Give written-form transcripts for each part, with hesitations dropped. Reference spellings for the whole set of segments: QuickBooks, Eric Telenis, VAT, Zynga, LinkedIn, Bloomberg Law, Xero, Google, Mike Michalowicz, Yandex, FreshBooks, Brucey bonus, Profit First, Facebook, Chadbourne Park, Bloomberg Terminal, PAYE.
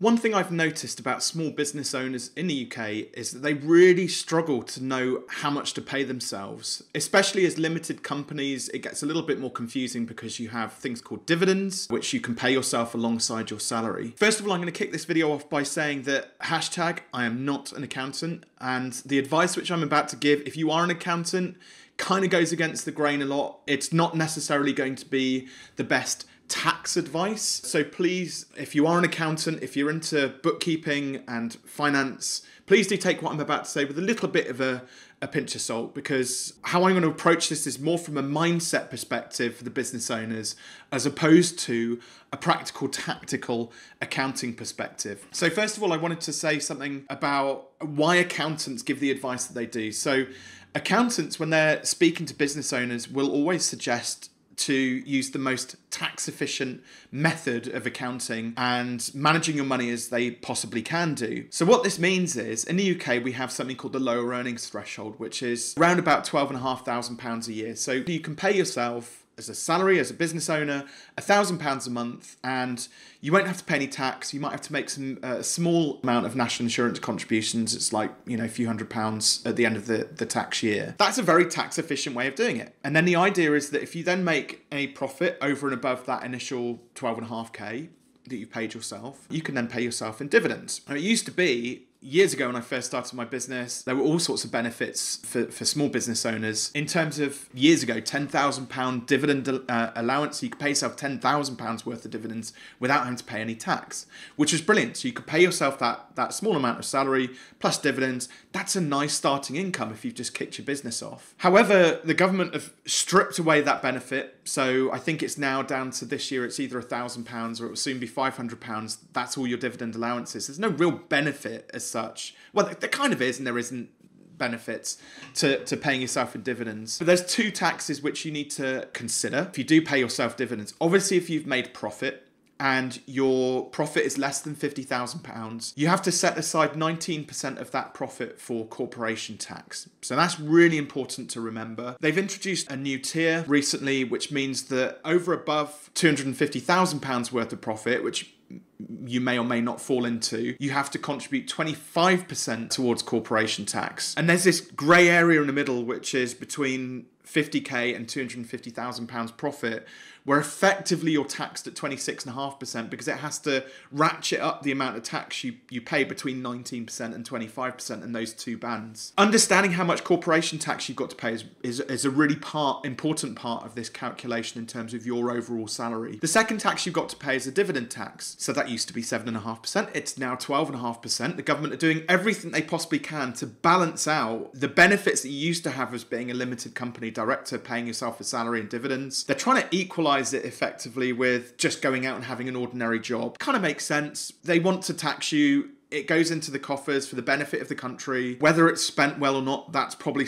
One thing I've noticed about small business owners in the UK is that they really struggle to know how much to pay themselves. Especially as limited companies, it gets a little bit more confusing because you have things called dividends, which you can pay yourself alongside your salary. First of all, I'm going to kick this video off by saying that hashtag I am not an accountant, and the advice which I'm about to give, if you are an accountant, kind of goes against the grain a lot. It's not necessarily going to be the best tax advice. So please, if you are an accountant, if you're into bookkeeping and finance, please do take what I'm about to say with a little bit of a pinch of salt, because how I'm going to approach this is more from a mindset perspective for the business owners, as opposed to a practical, tactical accounting perspective. So first of all, I wanted to say something about why accountants give the advice that they do. So accountants, when they're speaking to business owners, will always suggest to use the most tax efficient method of accounting and managing your money as they possibly can do. So what this means is, in the UK, we have something called the lower earnings threshold, which is around about £12,500 a year. So you can pay yourself as a salary, as a business owner, £1,000 a month, and you won't have to pay any tax. You might have to make some small amount of national insurance contributions. It's like, you know, a few £100 at the end of the tax year. That's a very tax efficient way of doing it. And then the idea is that if you then make a profit over and above that initial 12.5k that you paid yourself, you can then pay yourself in dividends. Now, it used to be, years ago when I first started my business, there were all sorts of benefits for small business owners. In terms of years ago, £10,000 dividend allowance, so you could pay yourself £10,000 worth of dividends without having to pay any tax, which was brilliant. So you could pay yourself that small amount of salary plus dividends. That's a nice starting income if you've just kicked your business off. However, the government have stripped away that benefit. So I think it's now down to this year, it's either £1,000 or it will soon be £500. That's all your dividend allowances. There's no real benefit as such. Well, there kind of is, and there isn't benefits to paying yourself in dividends. But there's two taxes which you need to consider if you do pay yourself dividends. Obviously, if you've made profit and your profit is less than £50,000, you have to set aside 19% of that profit for corporation tax. So that's really important to remember. They've introduced a new tier recently, which means that over above £250,000 worth of profit, which you may or may not fall into, you have to contribute 25% towards corporation tax. And there's this grey area in the middle, which is between £50k and £250,000 profit, where effectively you're taxed at 26.5%, because it has to ratchet up the amount of tax you pay between 19% and 25% in those two bands. Understanding how much corporation tax you've got to pay is a really important part of this calculation in terms of your overall salary. The second tax you've got to pay is a dividend tax. So that used to be 7.5%. It's now 12.5%. The government are doing everything they possibly can to balance out the benefits that you used to have as being a limited company director, paying yourself a salary and dividends. They're trying to equalize it effectively with just going out and having an ordinary job. Kind of makes sense. They want to tax you. It goes into the coffers for the benefit of the country. Whether it's spent well or not, that's probably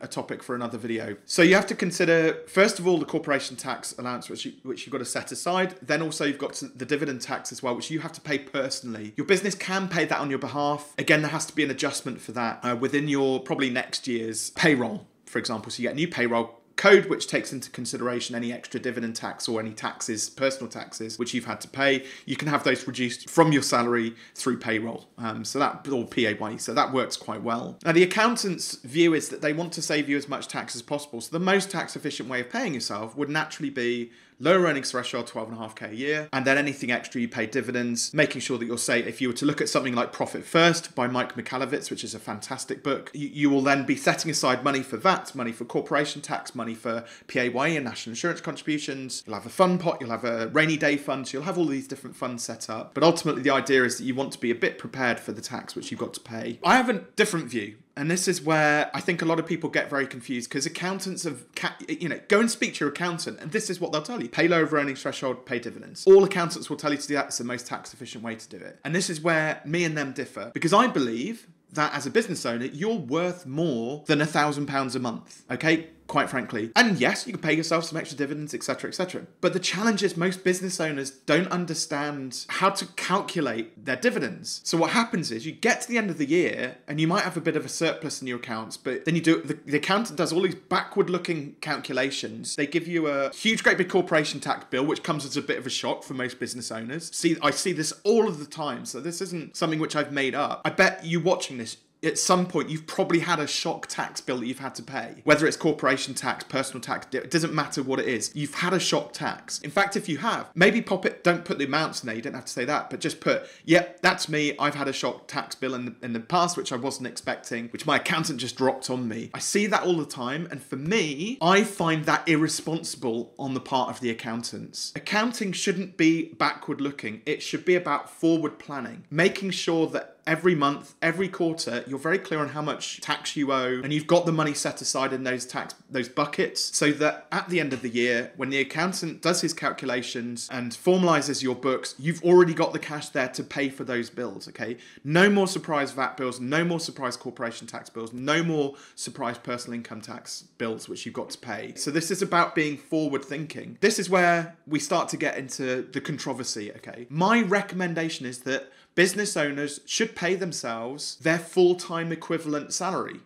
a topic for another video. So you have to consider, first of all, the corporation tax allowance, which you've got to set aside. Then also you've got the dividend tax as well, which you have to pay personally. Your business can pay that on your behalf. Again, there has to be an adjustment for that within your probably next year's payroll, for example. So you get a new payroll code, which takes into consideration any extra dividend tax or any taxes, personal taxes, which you've had to pay. You can have those reduced from your salary through payroll. So that, or PAYE, so that works quite well. Now, the accountant's view is that they want to save you as much tax as possible. So the most tax efficient way of paying yourself would naturally be lower earnings threshold, 12.5k a year, and then anything extra you pay dividends, making sure that you're safe. If you were to look at something like Profit First by Mike Michalowicz, which is a fantastic book, you will then be setting aside money for VAT, money for corporation tax, money for PAYE and national insurance contributions. You'll have a fund pot, you'll have a rainy day fund, so you'll have all these different funds set up. But ultimately, the idea is that you want to be a bit prepared for the tax which you've got to pay. I have a different view. And this is where I think a lot of people get very confused, because accountants have, you know, go and speak to your accountant and this is what they'll tell you. Pay low earnings threshold, pay dividends. All accountants will tell you to do that. It's the most tax efficient way to do it. And this is where me and them differ, because I believe that as a business owner, you're worth more than £1,000 a month, okay? quite frankly. And yes, you can pay yourself some extra dividends, etc., etc. But the challenge is most business owners don't understand how to calculate their dividends. So what happens is you get to the end of the year and you might have a bit of a surplus in your accounts, but then you do the accountant does all these backward-looking calculations. They give you a huge, great big corporation tax bill, which comes as a bit of a shock for most business owners. See, I see this all of the time, so this isn't something which I've made up. I bet you watching this, at some point, you've probably had a shock tax bill that you've had to pay. Whether it's corporation tax, personal tax, it doesn't matter what it is. You've had a shock tax. In fact, if you have, maybe pop it, don't put the amounts in there, you don't have to say that, but just put, yep, that's me, I've had a shock tax bill in the past, which I wasn't expecting, which my accountant just dropped on me. I see that all the time, and for me, I find that irresponsible on the part of the accountants. Accounting shouldn't be backward looking. It should be about forward planning, making sure that every month, every quarter, you're very clear on how much tax you owe, and you've got the money set aside in those buckets, so that at the end of the year, when the accountant does his calculations and formalizes your books, you've already got the cash there to pay for those bills, okay? No more surprise VAT bills, no more surprise corporation tax bills, no more surprise personal income tax bills, which you've got to pay. So this is about being forward thinking. This is where we start to get into the controversy, okay? My recommendation is that business owners should pay themselves their full-time equivalent salary.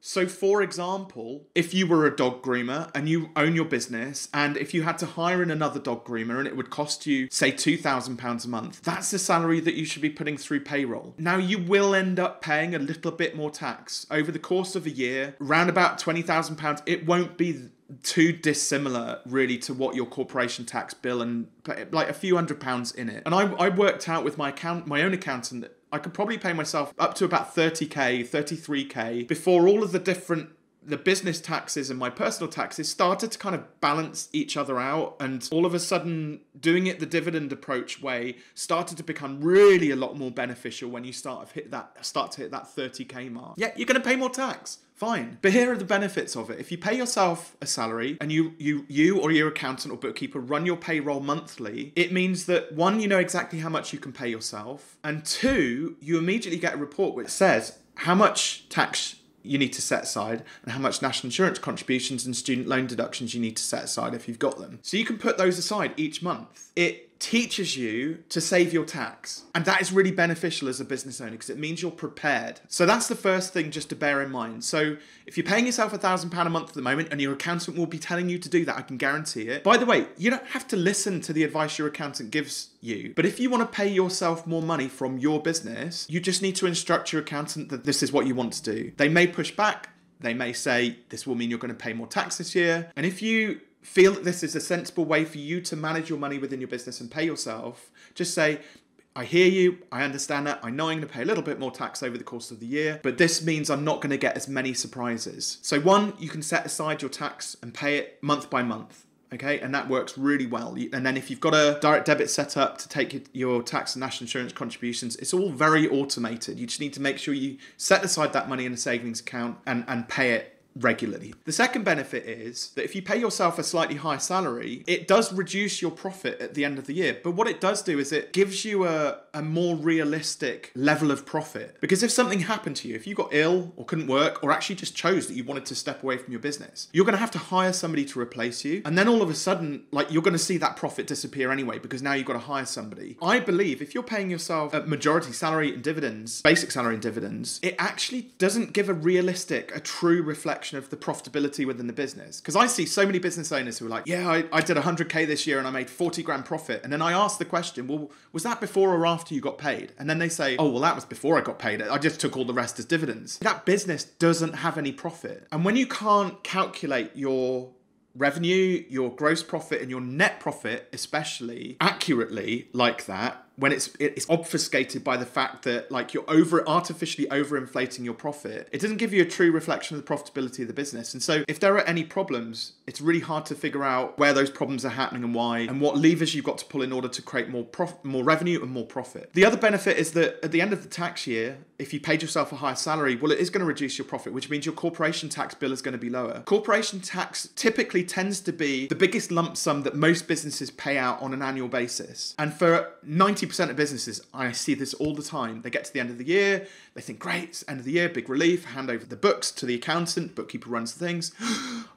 So for example, if you were a dog groomer and you own your business, and if you had to hire in another dog groomer and it would cost you, say, £2,000 a month, that's the salary that you should be putting through payroll. Now, you will end up paying a little bit more tax. Over the course of a year, around about £20,000, it won't be too dissimilar really to what your corporation tax bill, and like a few £100s in it. And I worked out with my own accountant that I could probably pay myself up to about 30k, 33k before all of the business taxes and my personal taxes started to kind of balance each other out. And all of a sudden, doing it the dividend approach way started to become really a lot more beneficial when you start to hit that 30k mark. Yeah, you're going to pay more tax. Fine. But here are the benefits of it. If you pay yourself a salary and you or your accountant or bookkeeper run your payroll monthly, it means that, one, you know exactly how much you can pay yourself. And two, you immediately get a report which says how much tax you need to set aside and how much national insurance contributions and student loan deductions you need to set aside if you've got them. So you can put those aside each month. It teaches you to save your tax. And that is really beneficial as a business owner because it means you're prepared. So that's the first thing just to bear in mind. So if you're paying yourself £1,000 a month at the moment, and your accountant will be telling you to do that, I can guarantee it. By the way, you don't have to listen to the advice your accountant gives you. But if you want to pay yourself more money from your business, you just need to instruct your accountant that this is what you want to do. They may push back. They may say, this will mean you're going to pay more tax this year. And if you feel that this is a sensible way for you to manage your money within your business and pay yourself, just say, I hear you, I understand that, I know I'm going to pay a little bit more tax over the course of the year, but this means I'm not going to get as many surprises. So one, you can set aside your tax and pay it month by month. Okay, and that works really well. And then if you've got a direct debit set up to take your tax and national insurance contributions, it's all very automated. You just need to make sure you set aside that money in a savings account and pay it regularly. The second benefit is that if you pay yourself a slightly higher salary, it does reduce your profit at the end of the year. But what it does do is it gives you a more realistic level of profit. Because if something happened to you, if you got ill or couldn't work, or actually just chose that you wanted to step away from your business, you're going to have to hire somebody to replace you. And then all of a sudden, like, you're going to see that profit disappear anyway, because now you've got to hire somebody. I believe if you're paying yourself a majority salary and dividends, basic salary and dividends, it actually doesn't give a realistic, a true reflection of the profitability within the business. Because I see so many business owners who are like, yeah, I did 100k this year and I made 40 grand profit. And then I asked the question, well, was that before or after you got paid? And then they say, oh, well, that was before I got paid. I just took all the rest as dividends. That business doesn't have any profit. And when you can't calculate your revenue, your gross profit and your net profit, especially accurately like that, when it's obfuscated by the fact that, like, you're artificially overinflating your profit, it doesn't give you a true reflection of the profitability of the business. And so if there are any problems, it's really hard to figure out where those problems are happening and why, and what levers you've got to pull in order to create more revenue and more profit. The other benefit is that at the end of the tax year, if you paid yourself a higher salary, well, it is going to reduce your profit, which means your corporation tax bill is going to be lower. Corporation tax typically tends to be the biggest lump sum that most businesses pay out on an annual basis. And for 90% 60% of businesses, I see this all the time, they get to the end of the year, they think, great, it's end of the year, big relief, hand over the books to the accountant, bookkeeper runs the things.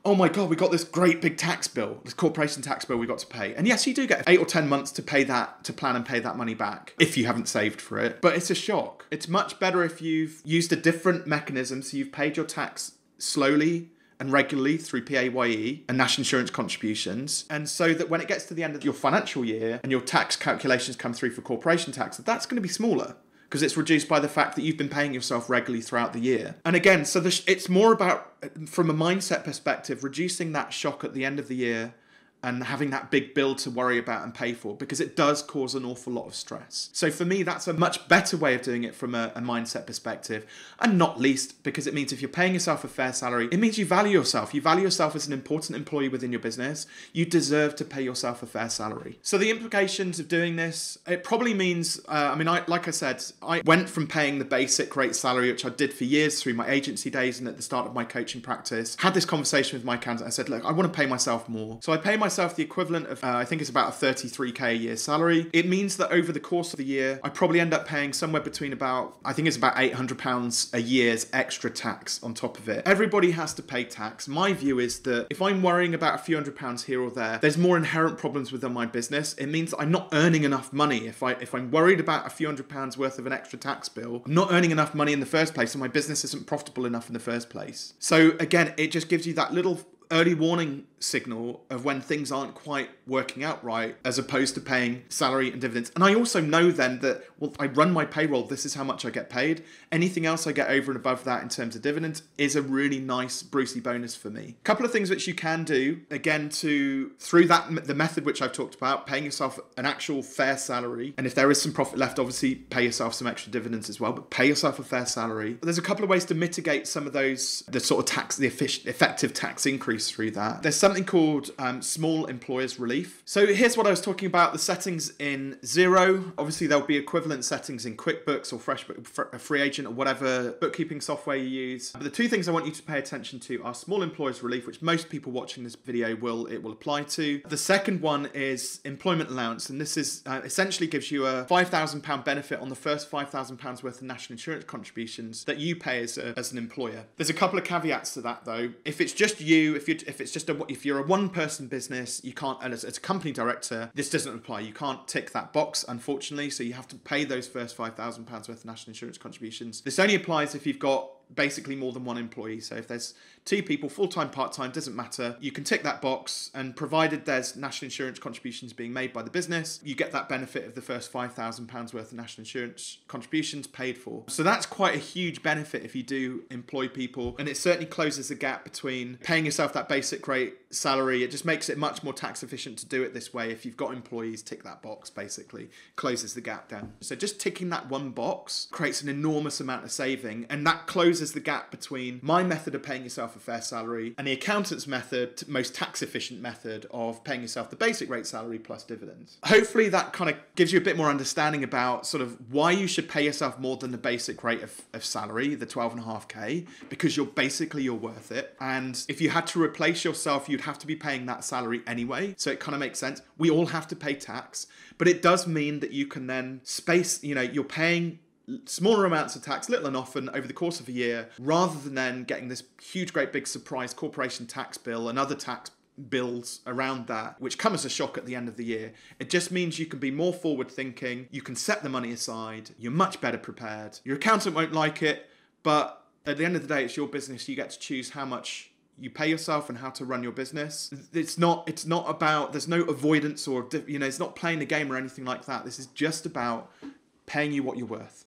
Oh my God, we got this great big tax bill, this corporation tax bill we got to pay. And yes, you do get 8 or 10 months to pay that, to plan and pay that money back if you haven't saved for it, but it's a shock. It's much better if you've used a different mechanism, so you've paid your tax slowly and regularly through PAYE and national insurance contributions. And so that when it gets to the end of your financial year and your tax calculations come through for corporation tax, that's going to be smaller because it's reduced by the fact that you've been paying yourself regularly throughout the year. And again, so it's more about, from a mindset perspective, reducing that shock at the end of the year and having that big bill to worry about and pay for, because it does cause an awful lot of stress. So for me, that's a much better way of doing it from a mindset perspective, and not least because it means if you're paying yourself a fair salary, it means you value yourself. You value yourself as an important employee within your business. You deserve to pay yourself a fair salary. So the implications of doing this, it probably means, like I said, I went from paying the basic great salary, which I did for years through my agency days and at the start of my coaching practice, had this conversation with my accountant. I said, look, I want to pay myself more. So I pay myself the equivalent of, I think it's about a 33k a year salary. It means that over the course of the year, I probably end up paying somewhere between about, I think it's about £800 a year's extra tax on top of it. Everybody has to pay tax. My view is that if I'm worrying about a few £100 here or there, there's more inherent problems within my business. It means that I'm not earning enough money. If I'm worried about a few £100 worth of an extra tax bill, I'm not earning enough money in the first place, and my business isn't profitable enough in the first place. So again, it just gives you that little early warning signal of when things aren't quite working out right, as opposed to paying salary and dividends. And I also know then that, well, I run my payroll, this is how much I get paid. Anything else I get over and above that in terms of dividends is a really nice Brucey bonus for me. A couple of things which you can do, again, through that, the method which I've talked about, paying yourself an actual fair salary. And if there is some profit left, obviously pay yourself some extra dividends as well, but pay yourself a fair salary. But there's a couple of ways to mitigate some of those, the sort of tax, the effective tax increase through that. There's something called small employers relief. So here's what I was talking about, the settings in Xero. Obviously there'll be equivalent settings in QuickBooks or FreshBooks, Free Agent, or whatever bookkeeping software you use. But the two things I want you to pay attention to are small employers relief, which most people watching this video will apply to. The second one is employment allowance, and this is essentially gives you a £5,000 benefit on the first £5,000 worth of national insurance contributions that you pay as an employer. There's a couple of caveats to that though. If it's just you, if you're a one-person business, you can't, and as a company director, this doesn't apply. You can't tick that box, unfortunately, so you have to pay those first £5,000 worth of national insurance contributions. This only applies if you've got basically more than one employee. So if there's two people, full-time, part-time, doesn't matter, you can tick that box, and provided there's national insurance contributions being made by the business, you get that benefit of the first £5,000 worth of national insurance contributions paid for. So that's quite a huge benefit if you do employ people, and it certainly closes the gap between paying yourself that basic rate salary. It just makes it much more tax efficient to do it this way. If you've got employees, tick that box, basically closes the gap down. So just ticking that one box creates an enormous amount of saving, and that closes the gap between my method of paying yourself a fair salary and the accountant's method, most tax efficient method, of paying yourself the basic rate salary plus dividends. Hopefully that kind of gives you a bit more understanding about sort of why you should pay yourself more than the basic rate of salary, the 12.5k, because you're worth it. And if you had to replace yourself, you'd have to be paying that salary anyway. So it kind of makes sense. We all have to pay tax, but it does mean that you can then space, you know, you're paying smaller amounts of tax, little and often, over the course of a year, rather than then getting this huge, great big surprise corporation tax bill and other tax bills around that, which come as a shock at the end of the year. It just means you can be more forward thinking, you can set the money aside, you're much better prepared. Your accountant won't like it, but at the end of the day, it's your business. You get to choose how much you pay yourself and how to run your business. It's not about, there's no avoidance or, you know, it's not playing a game or anything like that. This is just about paying you what you're worth.